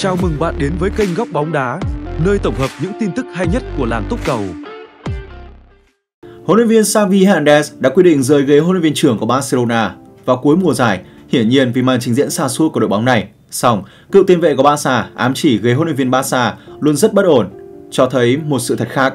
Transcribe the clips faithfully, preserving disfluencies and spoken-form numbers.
Chào mừng bạn đến với kênh Góc Bóng Đá, nơi tổng hợp những tin tức hay nhất của làng túc cầu. Huấn luyện viên Xavi Hernandez đã quyết định rời ghế huấn luyện viên trưởng của Barcelona vào cuối mùa giải, hiển nhiên vì màn trình diễn sa sút của đội bóng này. Song, cựu tiền vệ của Barca ám chỉ ghế huấn luyện viên Barca luôn rất bất ổn, cho thấy một sự thật khác.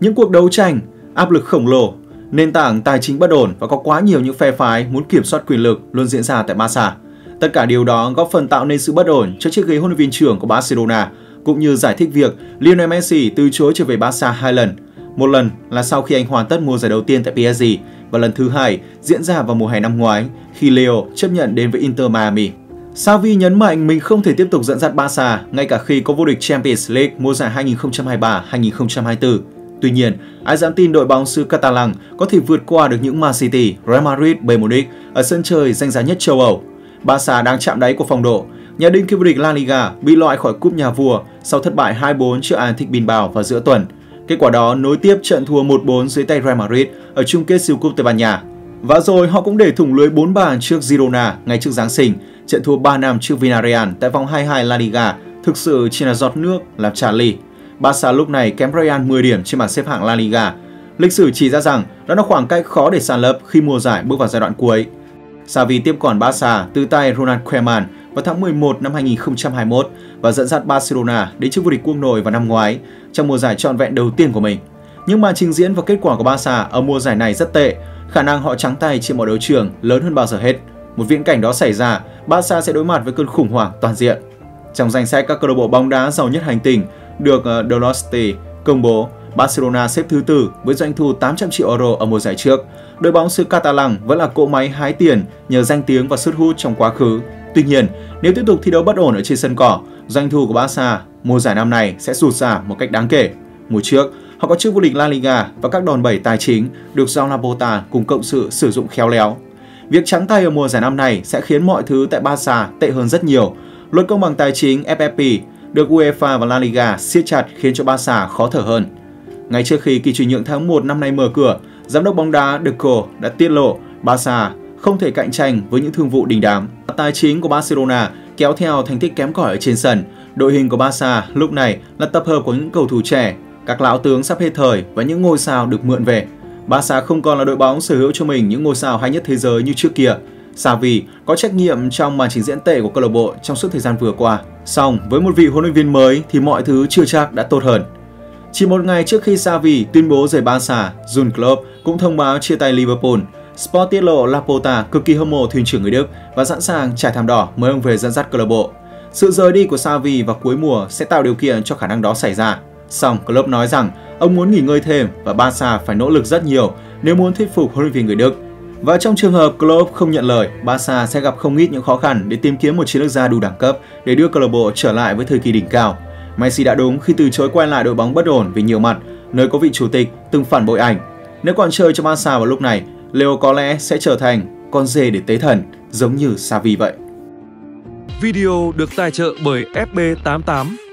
Những cuộc đấu tranh, áp lực khổng lồ, nền tảng tài chính bất ổn và có quá nhiều những phe phái muốn kiểm soát quyền lực luôn diễn ra tại Barca. Tất cả điều đó góp phần tạo nên sự bất ổn cho chiếc ghế huấn luyện viên trưởng của Barcelona, cũng như giải thích việc Lionel Messi từ chối trở về Barca hai lần. Một lần là sau khi anh hoàn tất mùa giải đầu tiên tại pê ét giê và lần thứ hai diễn ra vào mùa hè năm ngoái khi Leo chấp nhận đến với Inter Miami. Xavi nhấn mạnh mình không thể tiếp tục dẫn dắt Barca ngay cả khi có vô địch Champions League mùa giải hai nghìn không trăm hai mươi ba hai nghìn không trăm hai mươi tư. Tuy nhiên, ai dám tin đội bóng xứ Catalan có thể vượt qua được những Man City, Real Madrid, Bayern Munich ở sân chơi danh giá nhất châu Âu. Barca đang chạm đáy của phong độ. Nhà đương kim vô địch La Liga bị loại khỏi cúp nhà vua sau thất bại hai bốn trước Athletic Bilbao vào giữa tuần. Kết quả đó nối tiếp trận thua một bốn dưới tay Real Madrid ở chung kết siêu cúp Tây Ban Nha. Và rồi họ cũng để thủng lưới bốn bàn trước Girona ngay trước Giáng sinh. Trận thua ba năm trước Villarreal tại vòng hai mươi hai La Liga thực sự chỉ là giọt nước làm tràn ly. Barca lúc này kém Real mười điểm trên bảng xếp hạng La Liga. Lịch sử chỉ ra rằng đó là khoảng cách khó để san lấp khi mùa giải bước vào giai đoạn cuối. Xavi tiếp quản Barca từ tay Ronald Koeman vào tháng mười một năm hai nghìn không trăm hai mươi mốt và dẫn dắt Barcelona đến chức vô địch quốc nội vào năm ngoái trong mùa giải trọn vẹn đầu tiên của mình. Nhưng màn trình diễn và kết quả của Barca ở mùa giải này rất tệ, khả năng họ trắng tay trên mọi đấu trường lớn hơn bao giờ hết. Một viễn cảnh đó xảy ra, Barca sẽ đối mặt với cơn khủng hoảng toàn diện. Trong danh sách các câu lạc bộ bóng đá giàu nhất hành tinh được Deloitte công bố, Barcelona xếp thứ tư với doanh thu tám trăm triệu euro ở mùa giải trước. Đội bóng xứ Catalan vẫn là cỗ máy hái tiền nhờ danh tiếng và sức hút trong quá khứ. Tuy nhiên, nếu tiếp tục thi đấu bất ổn ở trên sân cỏ, doanh thu của Barca mùa giải năm này sẽ sụt giảm một cách đáng kể. Mùa trước, họ có chức vô địch La Liga và các đòn bẩy tài chính được Joan Laporta cùng cộng sự sử dụng khéo léo. Việc trắng tay ở mùa giải năm này sẽ khiến mọi thứ tại Barca tệ hơn rất nhiều. Luật công bằng tài chính ép ép pê được UEFA và La Liga siết chặt khiến cho Barca khó thở hơn. Ngay trước khi kỳ chuyển nhượng tháng một năm nay mở cửa, giám đốc bóng đá Deco đã tiết lộ Barca không thể cạnh tranh với những thương vụ đình đám. Tài chính của Barcelona kéo theo thành tích kém cỏi ở trên sân. Đội hình của Barca lúc này là tập hợp của những cầu thủ trẻ, các lão tướng sắp hết thời và những ngôi sao được mượn về. Barca không còn là đội bóng sở hữu cho mình những ngôi sao hay nhất thế giới như trước kia. Xavi có trách nhiệm trong màn trình diễn tệ của câu lạc bộ trong suốt thời gian vừa qua. Song với một vị huấn luyện viên mới thì mọi thứ chưa chắc đã tốt hơn. Chỉ một ngày trước khi Xavi tuyên bố rời Barca, Joan Klopp cũng thông báo chia tay Liverpool. Sport tiết lộ Laporta cực kỳ hâm mộ thuyền trưởng người Đức và sẵn sàng trải thảm đỏ mời ông về dẫn dắt câu lạc bộ. Sự rời đi của Xavi vào cuối mùa sẽ tạo điều kiện cho khả năng đó xảy ra. Song Klopp nói rằng ông muốn nghỉ ngơi thêm và Barca phải nỗ lực rất nhiều nếu muốn thuyết phục huấn luyện viên người Đức. Và trong trường hợp Klopp không nhận lời, Barca sẽ gặp không ít những khó khăn để tìm kiếm một chiến lược gia đủ đẳng cấp để đưa câu lạc bộ trở lại với thời kỳ đỉnh cao. Messi đã đúng khi từ chối quay lại đội bóng bất ổn về nhiều mặt, nơi có vị chủ tịch từng phản bội ảnh. Nếu còn chơi cho Barca vào lúc này, Leo có lẽ sẽ trở thành con dê để tế thần, giống như Xavi vậy. Video được tài trợ bởi ép bê tám tám.